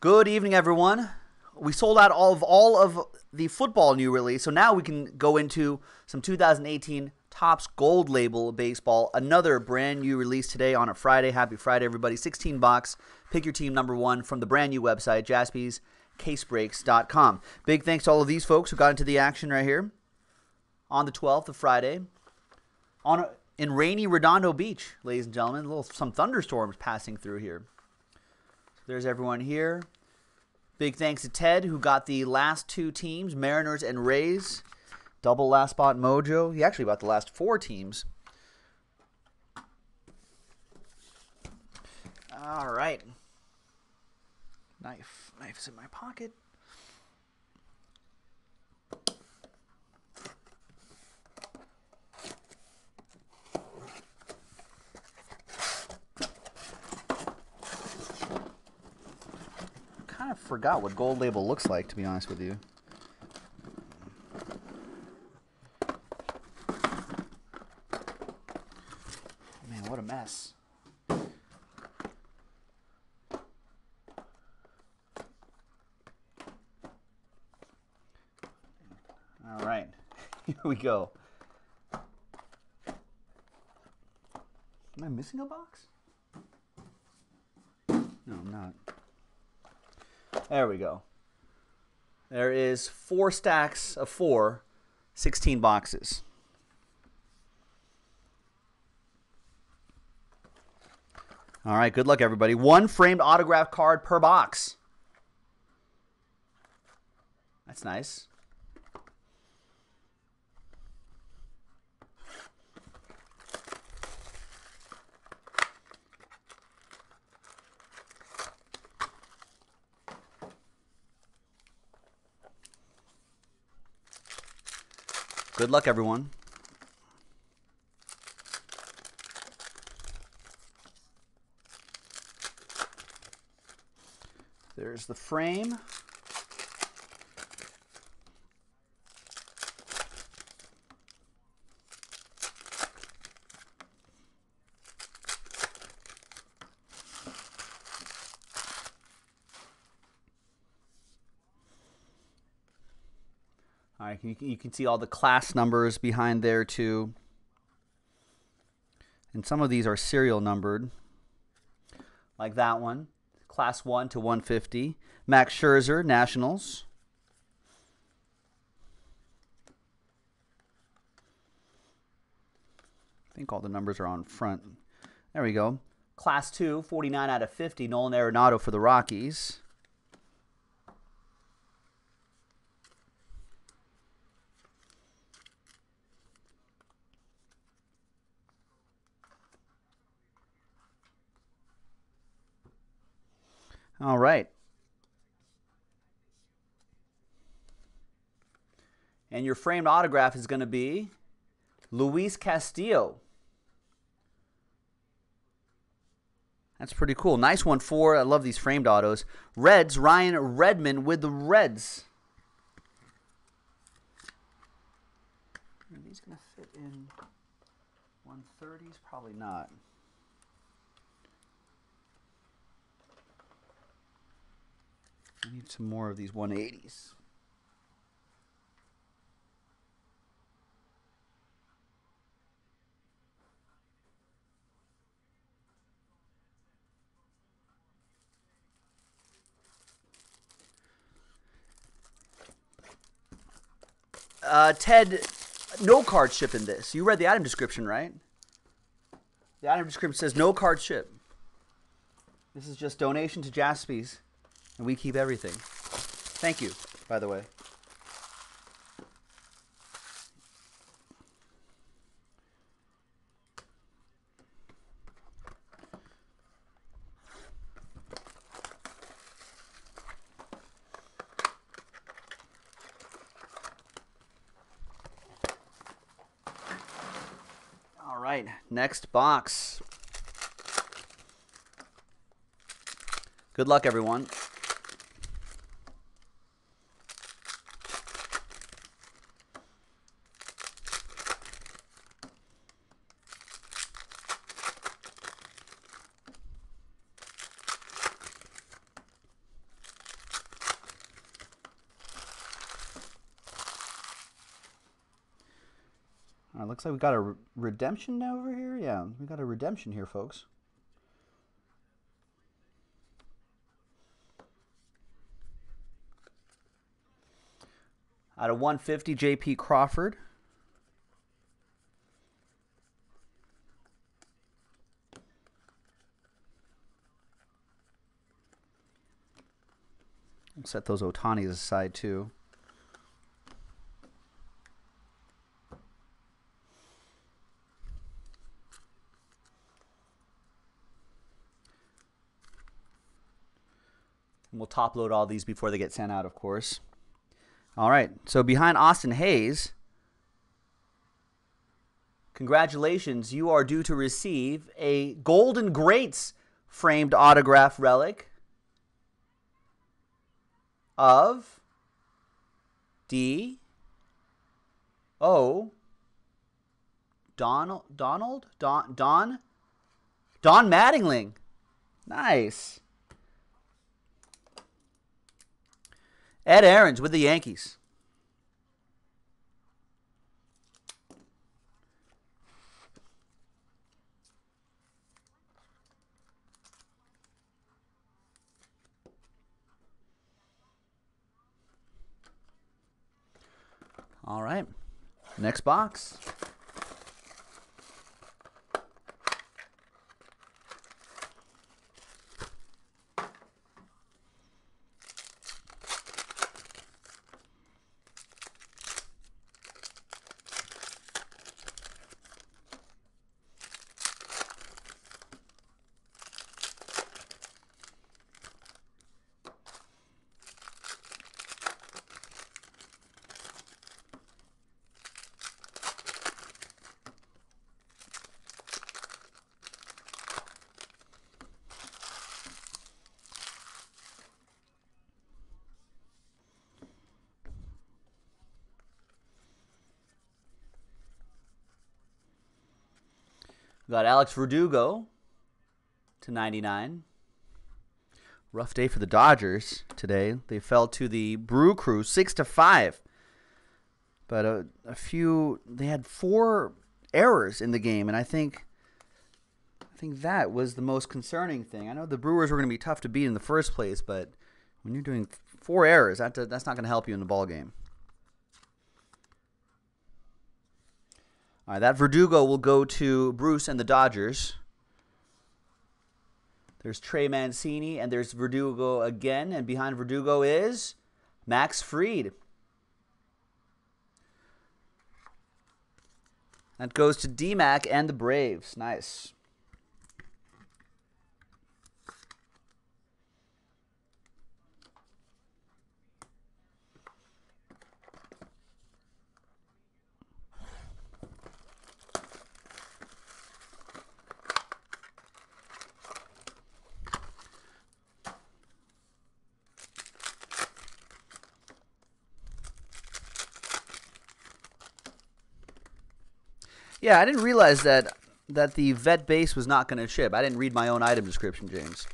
Good evening, everyone. We sold out all of the football new release, so now we can go into some 2018 Topps Gold Label baseball. Another brand new release today on a Friday. Happy Friday, everybody. 16 box. Pick your team number one from the brand new website, JaspysCaseBreaks.com. Big thanks to all of these folks who got into the action right here on the 12th of Friday in rainy Redondo Beach, ladies and gentlemen. A little some thunderstorms passing through here. There's everyone here. Big thanks to Ted, who got the last two teams, Mariners and Rays. Double last spot mojo. He actually got the last four teams. All right. Knife. Knife is in my pocket. I forgot what Gold Label looks like, to be honest with you. Man, what a mess. All right, here we go. Am I missing a box? No, I'm not. There we go. There is four stacks of four, 16 boxes. All right, good luck, everybody. One framed autograph card per box. That's nice. Good luck, everyone. There's the frame. All right, you can see all the class numbers behind there, too. And some of these are serial numbered, like that one. Class 1 to 150. Max Scherzer, Nationals. I think all the numbers are on front. There we go. Class 2, 49 out of 50, Nolan Arenado for the Rockies. All right. And your framed autograph is going to be Luis Castillo. That's pretty cool. Nice one for, I love these framed autos. Reds, Ryan Redmond with the Reds. Are these going to fit in 130s? Probably not. I need some more of these 180s. Ted, no card ship in this. You read the item description, right? The item description says no card ship. This is just donation to Jaspys. And we keep everything. Thank you, by the way. All right, next box. Good luck, everyone. All right, looks like we got a redemption now over here. Yeah, we got a redemption here, folks. Out of 150, JP Crawford. We'll set those Otanis aside too. And we'll top load all these before they get sent out, of course. All right, so behind Austin Hayes, congratulations, you are due to receive a Golden Greats framed autograph relic of Don Mattingly. Nice. Ed Aaron's with the Yankees. All right, next box. We got Alex Verdugo /99. Rough day for the Dodgers today. They fell to the Brew Crew 6-5. But they had 4 errors in the game, and I think that was the most concerning thing. I know the Brewers were going to be tough to beat in the first place, but when you're doing 4 errors, that's not going to help you in the ball game. All right, that Verdugo will go to Bruce and the Dodgers. There's Trey Mancini, and there's Verdugo again. And behind Verdugo is Max Fried. That goes to D-Mac and the Braves. Nice. Yeah, I didn't realize that the vet base was not going to ship. I didn't read my own item description, James.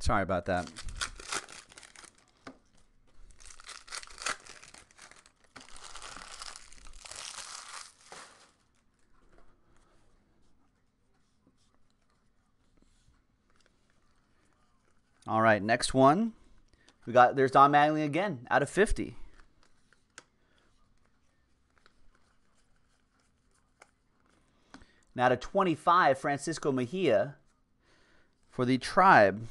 Sorry about that. All right, next one. There's Don Mattingly again, out of 50. And out of 25, Francisco Mejia for the Tribe.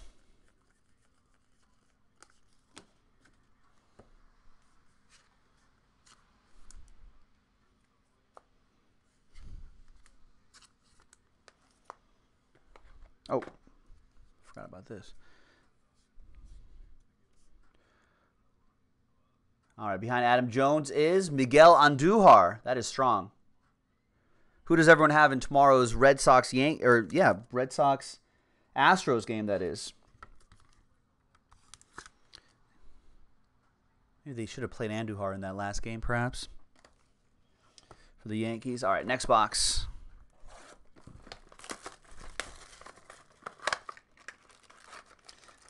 Oh, forgot about this. All right, behind Adam Jones is Miguel Andujar. That is strong. Who does everyone have in tomorrow's Red Sox Astros game, that is? Maybe they should have played Andujar in that last game, perhaps, for the Yankees. All right, next box.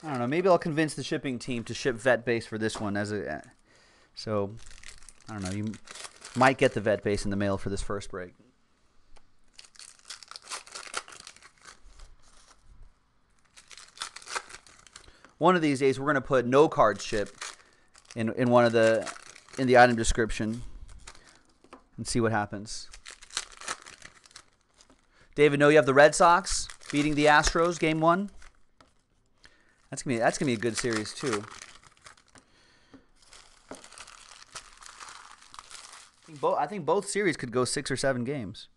I don't know. Maybe I'll convince the shipping team to ship vet base for this one as a. So, I don't know. You might get the vet base in the mail for this first break. One of these days, we're going to put no card ship in one of the item description and see what happens. David, know you have the Red Sox beating the Astros Game 1. That's gonna be a good series too. I think both series could go 6 or 7 games.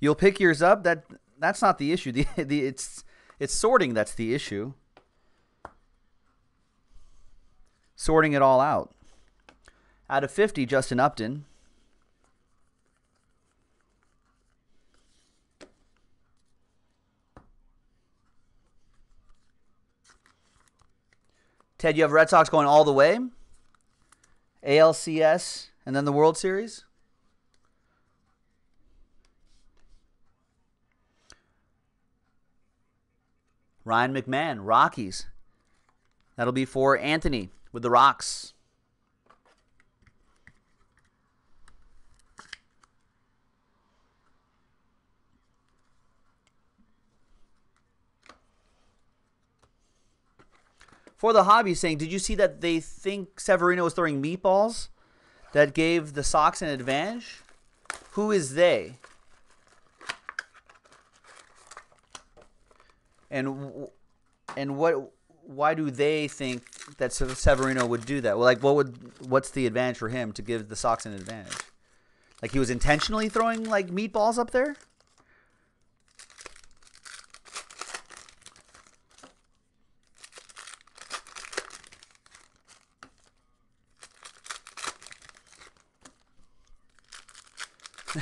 You'll pick yours up. That's not the issue. It's sorting that's the issue. Sorting it all out. Out of 50, Justin Upton. Ted, you have Red Sox going all the way. ALCS and then the World Series. Ryan McMahon, Rockies. That'll be for Anthony with the Rocks. For the hobby saying, did you see that they think Severino was throwing meatballs that gave the Sox an advantage? Who is they? And what? Why do they think that Severino would do that? Well, like, what's the advantage for him to give the Sox an advantage? Like he was intentionally throwing like meatballs up there?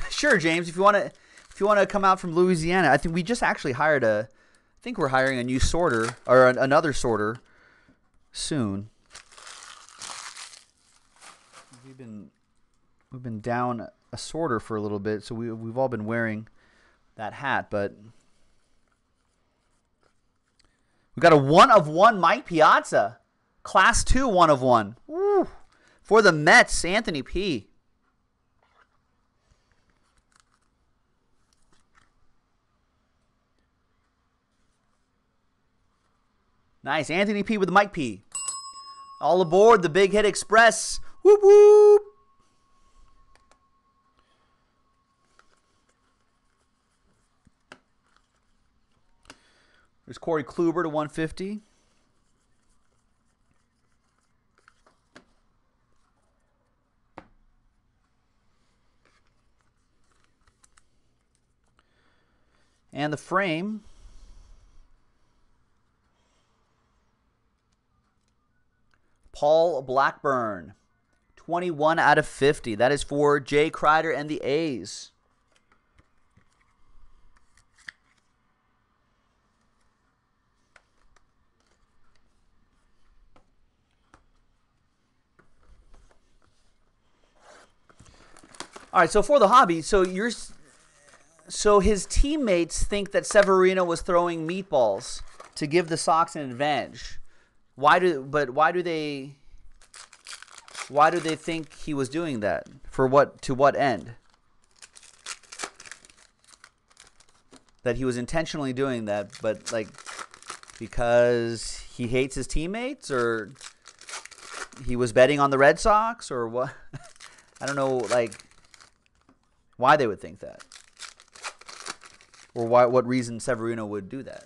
Sure, James. If you want to come out from Louisiana, I think we just actually hired a. I think we're hiring a new sorter or another sorter soon. We've been down a sorter for a little bit, so we've all been wearing that hat. But we got a 1/1 Mike Piazza, Class 2 1/1. Woo. For the Mets, Anthony P. Nice. Anthony P with the Mike P. All aboard the Big Hit Express. Whoop, whoop. There's Corey Kluber to 150. And the frame. Paul Blackburn, 21/50. That is for Jay Kreider and the A's. All right, so for the hobby, so his teammates think that Severino was throwing meatballs to give the Sox an advantage. Why do they think he was doing that? For what? To what end? That he was intentionally doing that, but like because he hates his teammates, or he was betting on the Red Sox, or what? I don't know, like why they would think that, or why? What reason Severino would do that?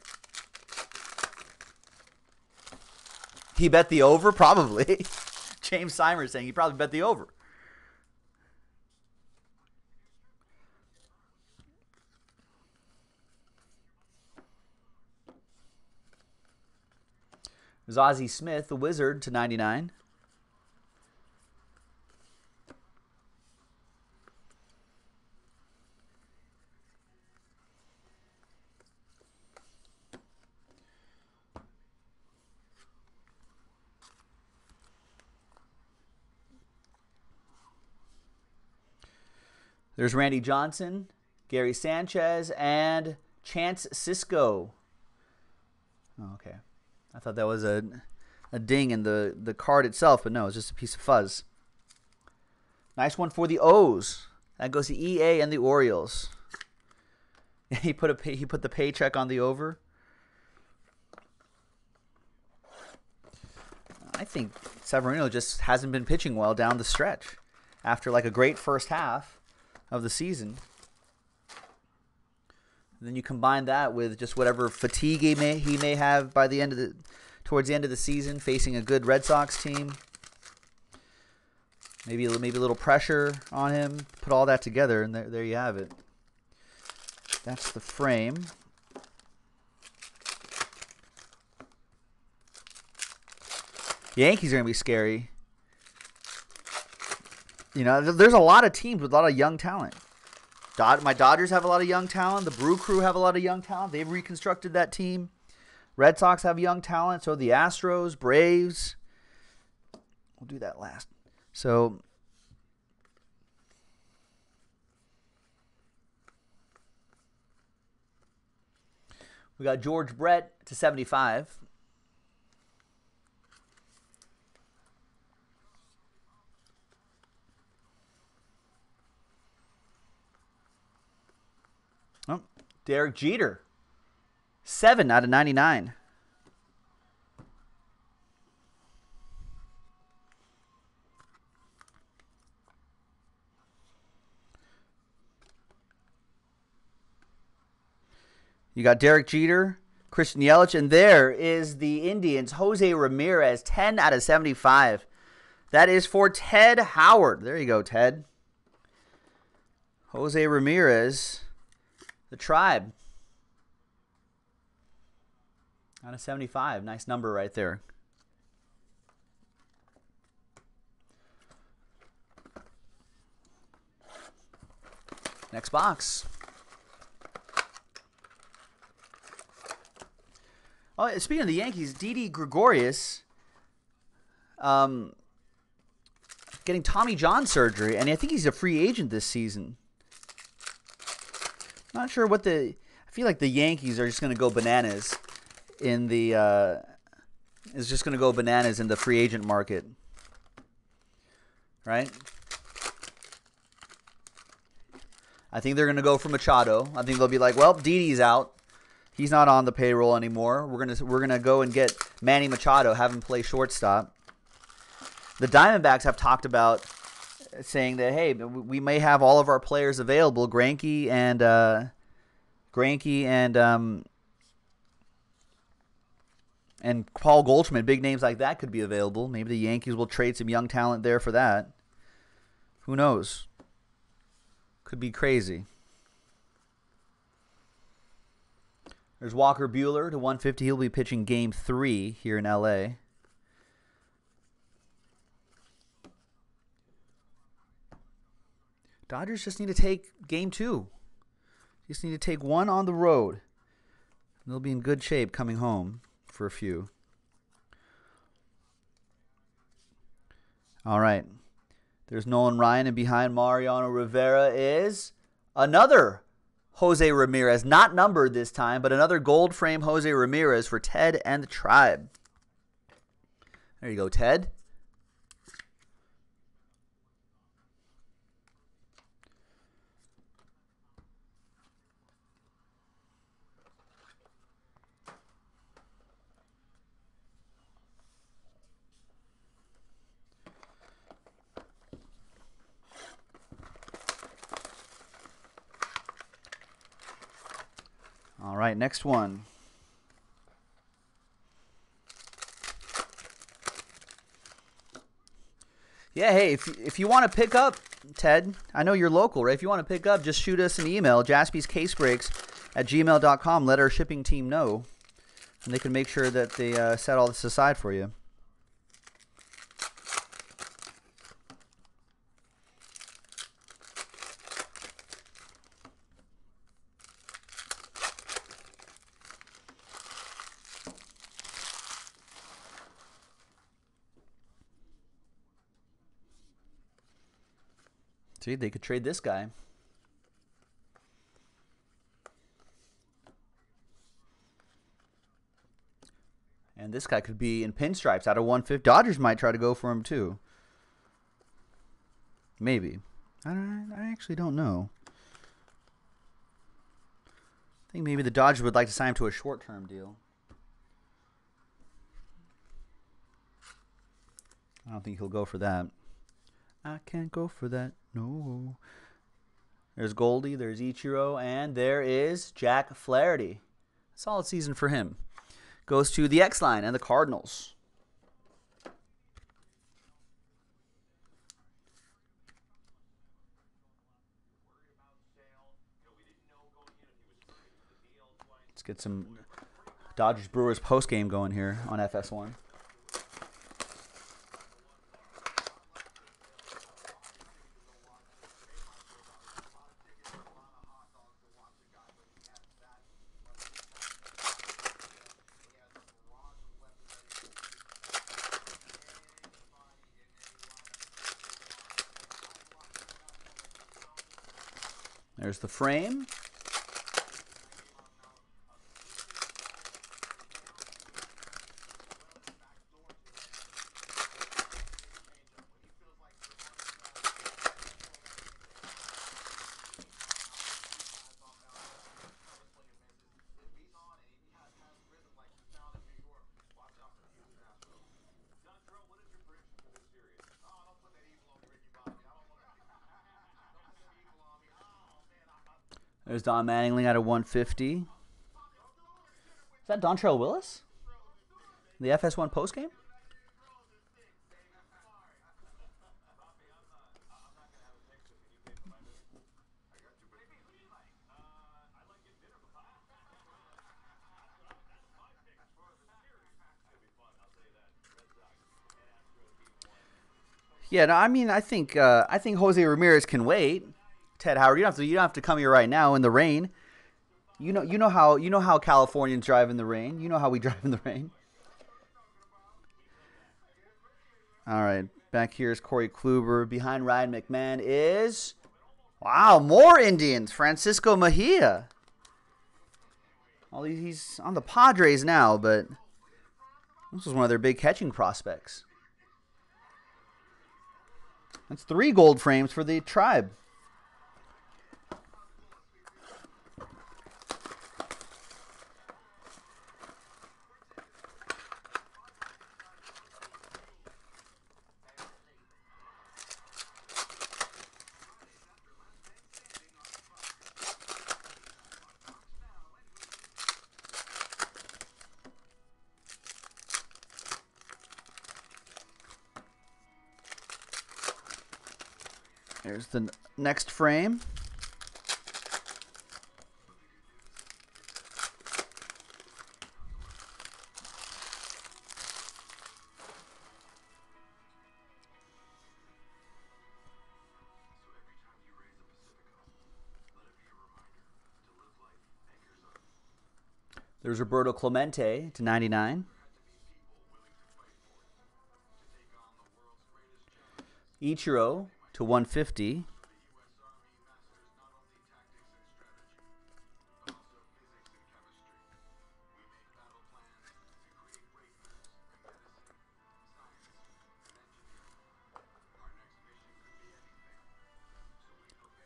He bet the over? Probably. James Simers saying he probably bet the over. Zazie Smith, the Wizard, to 99. There's Randy Johnson Gary Sanchez, and Chance Sisko. Oh, okay. I thought that was a ding in the card itself, but no, it's just a piece of fuzz. Nice one for the O's. That goes to EA and the Orioles. He put the paycheck on the over. I think Severino just hasn't been pitching well down the stretch after like a great first half of the season. And then you combine that with just whatever fatigue he may have by the end of towards the end of the season, facing a good Red Sox team. Maybe a little pressure on him. Put all that together, and there you have it. That's the frame. Yankees are going to be scary. You know, there's a lot of teams with a lot of young talent. My Dodgers have a lot of young talent. The Brew Crew have a lot of young talent. They've reconstructed that team. Red Sox have young talent. So the Astros, Braves. We'll do that last. So we got George Brett to 75. Oh, Derek Jeter, 7/99. You got Derek Jeter, Christian Yelich, and there is the Indians. Jose Ramirez, 10/75. That is for Ted Howard. There you go, Ted. Jose Ramirez. The Tribe, out of 75. Nice number right there. Next box. Oh, speaking of the Yankees, Didi Gregorius getting Tommy John surgery, and I think he's a free agent this season. Not sure what the. I feel like the Yankees are just going to go bananas in the. Is just going to go bananas in the free agent market, right? I think they're going to go for Machado. I think they'll be like, well, Didi's out. He's not on the payroll anymore. We're gonna go and get Manny Machado, have him play shortstop. The Diamondbacks have talked about. Saying that, hey, we may have all of our players available. Granke and Paul Goldschmidt, big names like that could be available. Maybe the Yankees will trade some young talent there for that. Who knows? Could be crazy. There's Walker Buehler to 150. He'll be pitching Game 3 here in LA. Dodgers just need to take Game 2. Just need to take one on the road. And they'll be in good shape coming home for a few. All right. There's Nolan Ryan, and behind Mariano Rivera is another Jose Ramirez. Not numbered this time, but another gold frame Jose Ramirez for Ted and the Tribe. There you go, Ted. All right, next one. Yeah, hey, if you want to pick up, Ted, I know you're local, right? If you want to pick up, just shoot us an email, JaspysCaseBreaks@gmail.com. Let our shipping team know, and they can make sure that they set all this aside for you. See, they could trade this guy. And this guy could be in pinstripes out of 1/5. Dodgers might try to go for him too. Maybe. I actually don't know. I think maybe the Dodgers would like to sign him to a short-term deal. I don't think he'll go for that. I can't go for that. No. There's Goldie. There's Ichiro. And there is Jack Flaherty. Solid season for him. Goes to the X-Line and the Cardinals. Let's get some Dodgers-Brewers postgame going here on FS1. There's the frame. There's Don Mattingly out of 150. Is that Dontrell Willis? The FS1 postgame? Yeah, no, I mean, I think Jose Ramirez can wait. Ted Howard, you don't have to come here right now in the rain. You know how Californians drive in the rain. You know how we drive in the rain. All right, back here is Corey Kluber. Behind Ryan McMahon is, wow, more Indians. Francisco Mejia. Well, he's on the Padres now, but this was one of their big catching prospects. That's 3 gold frames for the Tribe. There's the next frame. There's Roberto Clemente to 99. Ichiro to 150.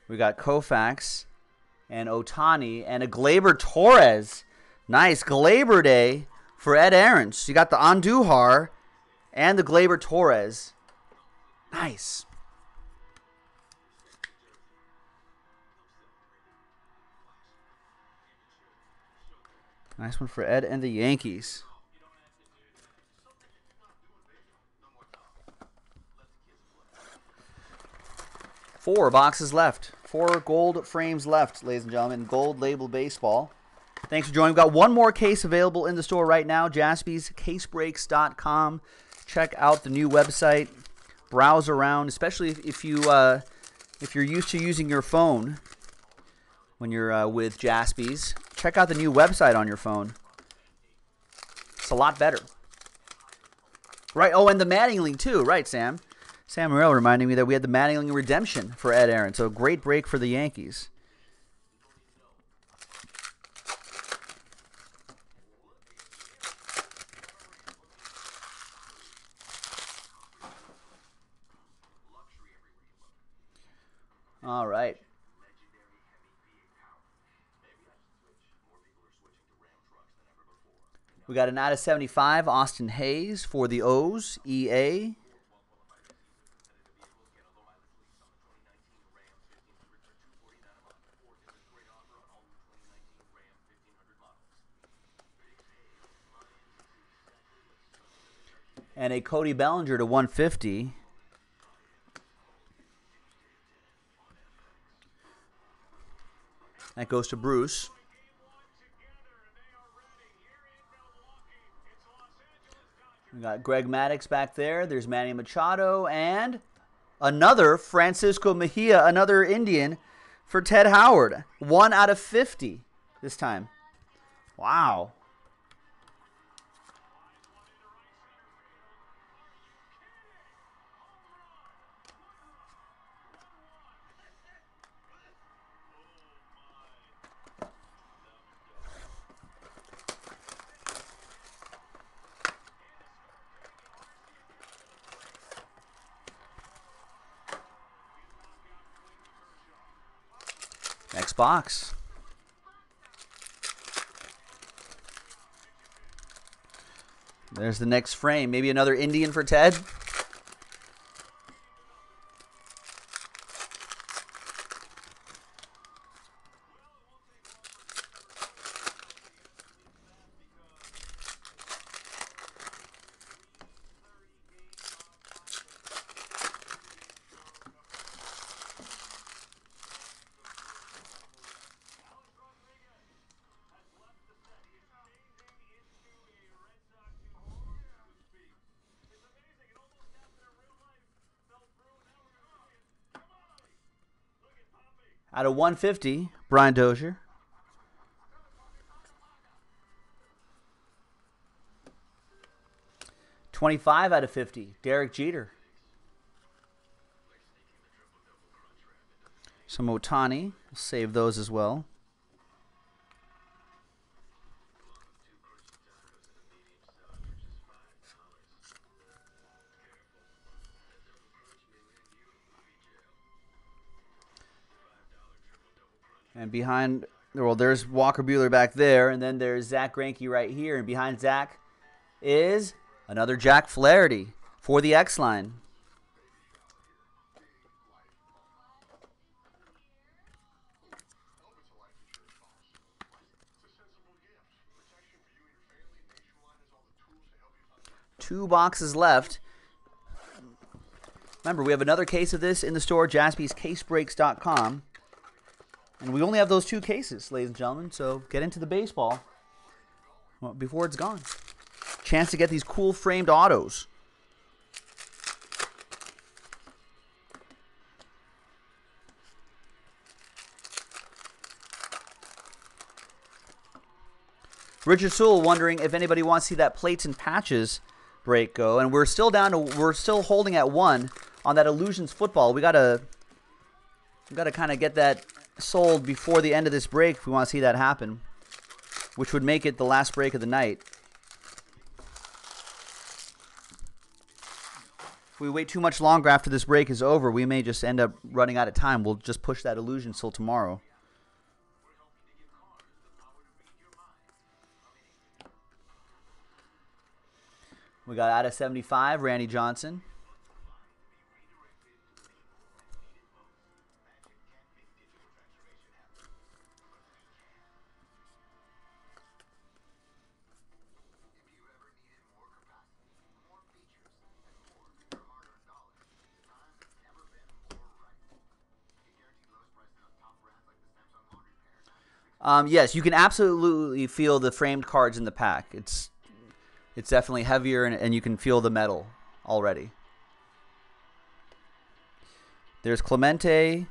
We got Koufax and Otani and a Gleyber Torres. Nice Gleyber Day for Ed Aaron. So you got the Andujar and the Gleyber Torres. Nice. Nice one for Ed and the Yankees. Four boxes left. 4 gold frames left, ladies and gentlemen. Gold label baseball. Thanks for joining. We've got one more case available in the store right now. JaspysCaseBreaks.com. Check out the new website. Browse around, especially if you're used to using your phone when you're with Jaspys. Check out the new website on your phone. It's a lot better. Right, oh, and the Mattingly too, right, Sam? Sam Morrell reminding me that we had the Mattingly redemption for Ed Aaron, so a great break for the Yankees. All right. We got an out of 75, Austin Hayes for the O's, EA. And a Cody Bellinger to 150. That goes to Bruce. We got Greg Maddux back there. There's Manny Machado and another Francisco Mejia, another Indian for Ted Howard. 1 out of 50 this time. Wow. Next box. There's the next frame. Maybe another Indian for Ted. Out of 150, Brian Dozier. $25 out of $50, Derek Jeter. Some Otani. We'll save those as well. And behind, well, there's Walker Buehler back there, and then there's Zach Granke right here. And behind Zach is another Jack Flaherty for the X line. Two boxes left. Remember, we have another case of this in the store, JaspysCaseBreaks.com. And we only have those two cases, ladies and gentlemen, so get into the baseball before it's gone. Chance to get these cool framed autos. Richard Sewell wondering if anybody wants to see that plates and patches break go. And we're still down to, we're still holding at one on that Illusions football. We gotta kind of get that sold before the end of this break if we want to see that happen, which would make it the last break of the night. If we wait too much longer after this break is over, we may just end up running out of time. We'll just push that illusion till tomorrow. We got out of 75, Randy Johnson. Yes, you can absolutely feel the framed cards in the pack. It's definitely heavier, and you can feel the metal already. There's Clemente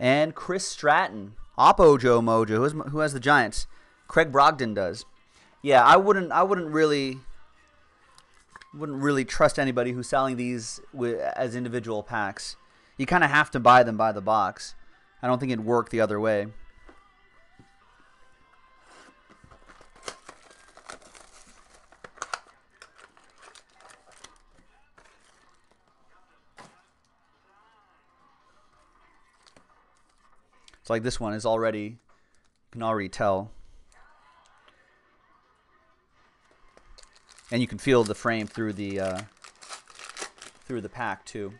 and Chris Stratton. Oppo Joe Mojo. Who has the Giants? Craig Brogdon does. Yeah, I wouldn't really trust anybody who's selling these as individual packs. You kind of have to buy them by the box. I don't think it'd work the other way. It's like this one is already, you can already tell. And you can feel the frame through the pack too.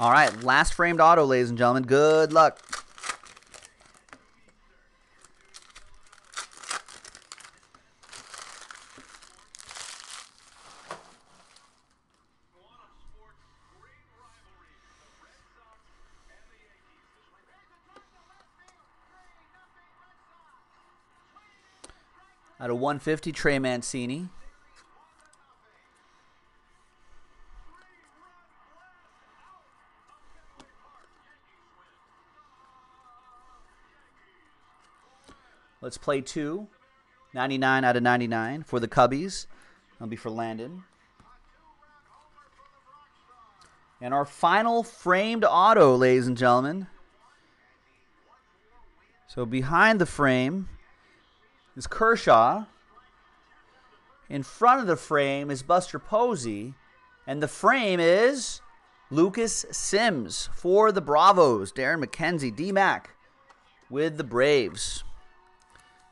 All right, last framed auto, ladies and gentlemen. Good luck. Out of 150, Trey Mancini. Let's play two. 99 out of 99 for the Cubbies. That'll be for Landon. And our final framed auto, ladies and gentlemen. So behind the frame is Kershaw. In front of the frame is Buster Posey. And the frame is Lucas Sims for the Bravos. Darren McKenzie, D-Mac with the Braves.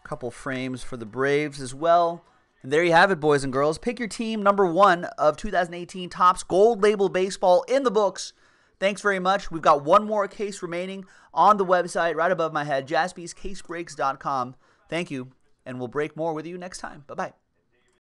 Couple frames for the Braves as well. And there you have it, boys and girls. Pick your team number one of 2018 Topps Gold Label Baseball in the books. Thanks very much. We've got one more case remaining on the website right above my head, JaspysCaseBreaks.com. Thank you, and we'll break more with you next time. Bye-bye.